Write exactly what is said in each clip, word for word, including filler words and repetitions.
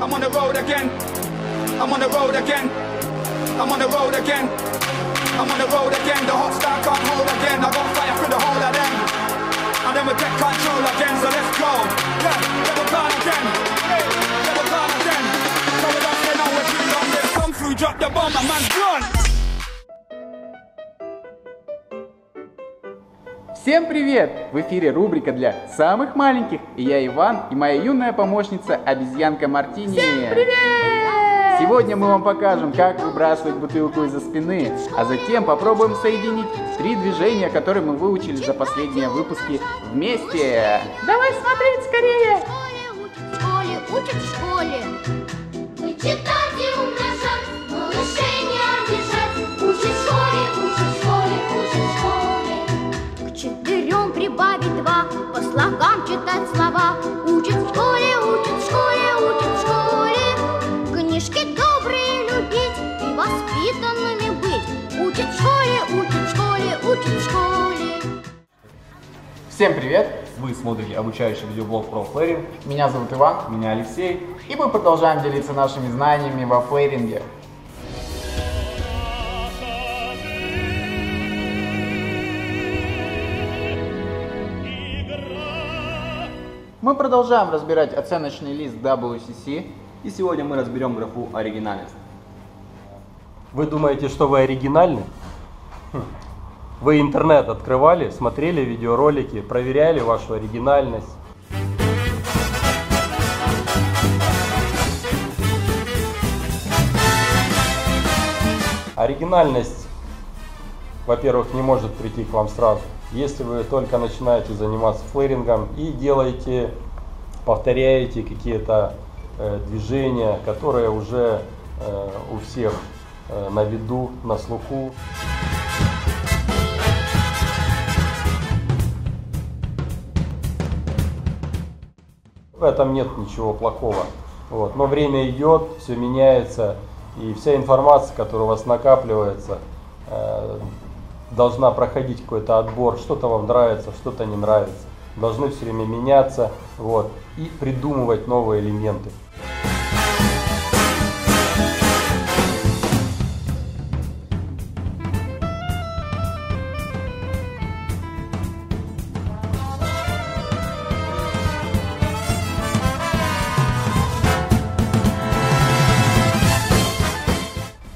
I'm on the road again. I'm on the road again. I'm on the road again. I'm on the road again. The hot star can't hold again. I got fire through the whole of them. And then we take control again. So let's go. Yeah, double time again. Hey, double time again. So we don't stay nowhere too long. Let's come through, drop the bomb, my man's gone. Всем привет! В эфире рубрика для самых маленьких. И я Иван, и моя юная помощница обезьянка Мартини. Всем привет! Сегодня мы вам покажем, как выбрасывать бутылку из-за спины, а затем попробуем соединить три движения, которые мы выучили за последние выпуски вместе. Давай смотреть скорее! В школе учат, в школе учат, в школе. Читать и умножать, малышей не обижать. Учат в школе, учат в школе, учат в школе. Четырем прибавить два, по слогам читать слова. Учат в школе, учат в школе, учат в школе. Книжки добрые любить и воспитанными быть. Учат в школе, учат в школе, учат в школе. Всем привет! Вы смотрите обучающий видеоблог про флейринг. Меня зовут Иван. Меня Алексей. И мы продолжаем делиться нашими знаниями во флейринге. Мы продолжаем разбирать оценочный лист дабл ю си си, и сегодня мы разберем графу оригинальность. Вы думаете, что вы оригинальны? Хм. Вы интернет открывали, смотрели видеоролики, проверяли вашу оригинальность. Оригинальность, во-первых, не может прийти к вам сразу. Если вы только начинаете заниматься флейрингом и делаете, повторяете какие-то э, движения, которые уже э, у всех э, на виду, на слуху. В этом нет ничего плохого. Вот. Но время идет, все меняется, и вся информация, которая у вас накапливается, э, должна проходить какой-то отбор, что-то вам нравится, что-то не нравится. Должны все время меняться, вот, и придумывать новые элементы.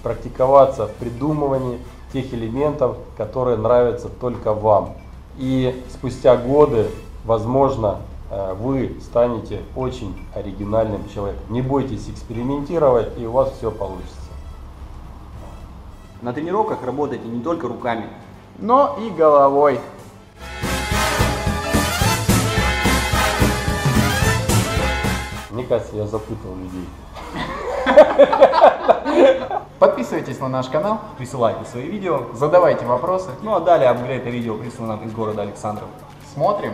Практиковаться в придумывании тех элементов, которые нравятся только вам. И спустя годы, возможно, вы станете очень оригинальным человеком. Не бойтесь экспериментировать, и у вас все получится. На тренировках работайте не только руками, но и головой. Мне кажется, я запутал людей. Подписывайтесь на наш канал, присылайте свои видео, задавайте вопросы. Ну а далее апгрейд видео прислано из города Александров. Смотрим.